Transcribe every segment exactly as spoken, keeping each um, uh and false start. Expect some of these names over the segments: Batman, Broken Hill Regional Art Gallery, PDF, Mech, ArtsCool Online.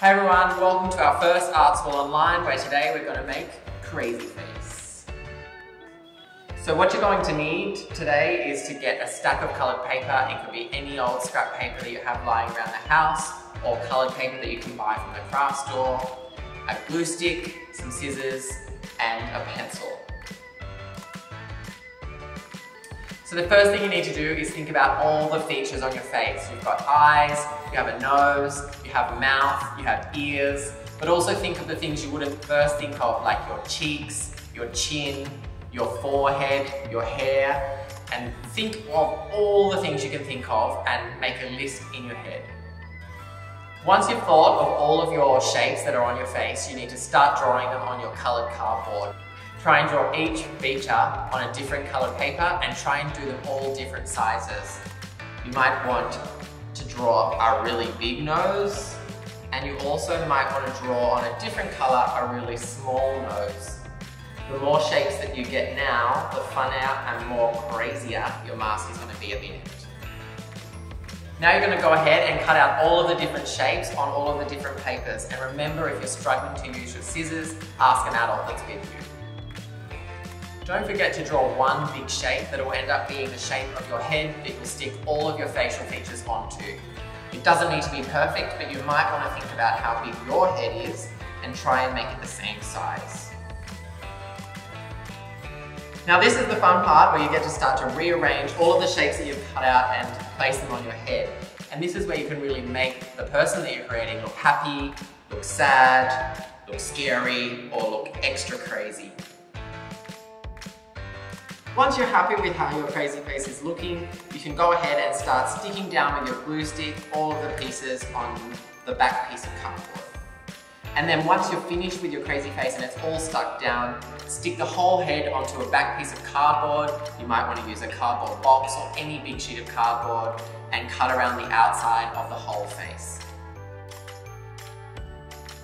Hey everyone, welcome to our first ArtsCool Online, where today we're going to make Crazy Face. So what you're going to need today is to get a stack of coloured paper. It could be any old scrap paper that you have lying around the house, or coloured paper that you can buy from the craft store, a glue stick, some scissors, and a pencil. So the first thing you need to do is think about all the features on your face. You've got eyes, you have a nose, you have a mouth, you have ears, but also think of the things you wouldn't first think of, like your cheeks, your chin, your forehead, your hair, and think of all the things you can think of and make a list in your head. Once you've thought of all of your shapes that are on your face, you need to start drawing them on your coloured cardboard. Try and draw each feature on a different coloured paper and try and do them all different sizes. You might want to draw a really big nose, and you also might want to draw on a different colour a really small nose. The more shapes that you get now, the funner and more crazier your mask is going to be at the end. Now you're going to go ahead and cut out all of the different shapes on all of the different papers, and remember, if you're struggling to use your scissors, ask an adult that's with you. Don't forget to draw one big shape that will end up being the shape of your head that you'll stick all of your facial features onto. It doesn't need to be perfect, but you might want to think about how big your head is and try and make it the same size. Now this is the fun part where you get to start to rearrange all of the shapes that you've cut out and place them on your head. And this is where you can really make the person that you're creating look happy, look sad, look scary, or look extra crazy. Once you're happy with how your crazy face is looking, you can go ahead and start sticking down with your glue stick all of the pieces on the back piece of cardboard. And then once you're finished with your crazy face and it's all stuck down, stick the whole head onto a back piece of cardboard. You might want to use a cardboard box or any big sheet of cardboard and cut around the outside of the whole face.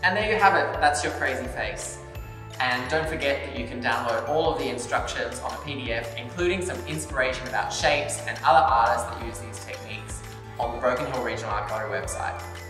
And there you have it, that's your crazy face. And don't forget that you can download all of the instructions on a P D F, including some inspiration about shapes and other artists that use these techniques on the Broken Hill Regional Art Gallery website.